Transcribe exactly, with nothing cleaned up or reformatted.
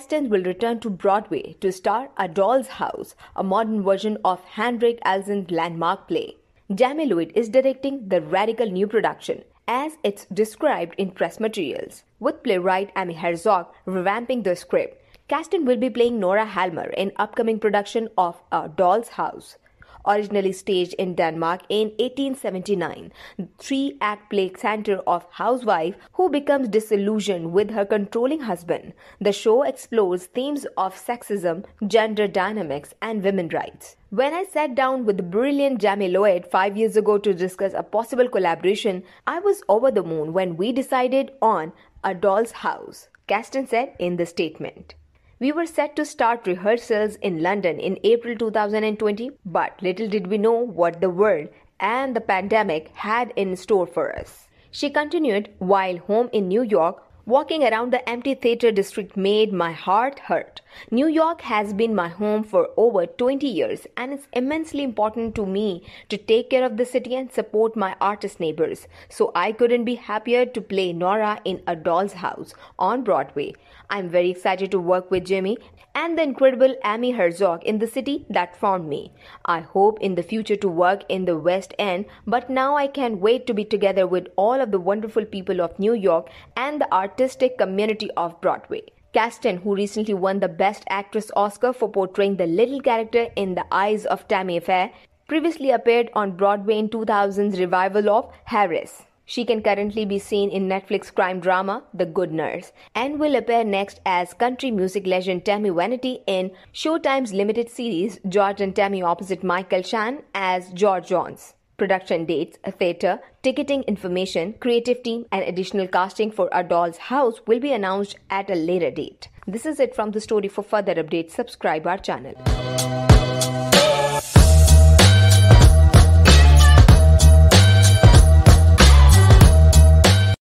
Kasten will return to Broadway to star A Doll's House, a modern version of Henrik Ibsen's landmark play. Jamie Lloyd is directing the radical new production, as it's described in press materials, with playwright Amy Herzog revamping the script. Kasten will be playing Nora Helmer in upcoming production of A Doll's House. Originally staged in Denmark in eighteen seventy-nine, the three-act play centers of housewife who becomes disillusioned with her controlling husband. The show explores themes of sexism, gender dynamics, and women's rights. When I sat down with the brilliant Jamie Lloyd five years ago to discuss a possible collaboration, I was over the moon when we decided on A Doll's House, Kasten said in the statement. We were set to start rehearsals in London in April two thousand twenty, but little did we know what the world and the pandemic had in store for us. She continued, while home in New York, walking around the empty theater district made my heart hurt. New York has been my home for over twenty years, and it's immensely important to me to take care of the city and support my artist neighbors. So I couldn't be happier to play Nora in A Doll's House on Broadway. I'm very excited to work with Jimmy and the incredible Amy Herzog in the city that found me. I hope in the future to work in the West End, but now I can't wait to be together with all of the wonderful people of New York and the artists artistic community of Broadway. Kasten, who recently won the Best Actress Oscar for portraying the little character in The Eyes of Tammy Faye, previously appeared on Broadway in two thousand's revival of Harris. She can currently be seen in Netflix crime drama The Good Nurse and will appear next as country music legend Tammy Wynette in Showtime's limited series George and Tammy opposite Michael Shannon as George Jones. Production dates, a theatre, ticketing information, creative team, and additional casting for A Doll's House will be announced at a later date. This is it from the story. For further updates, subscribe our channel.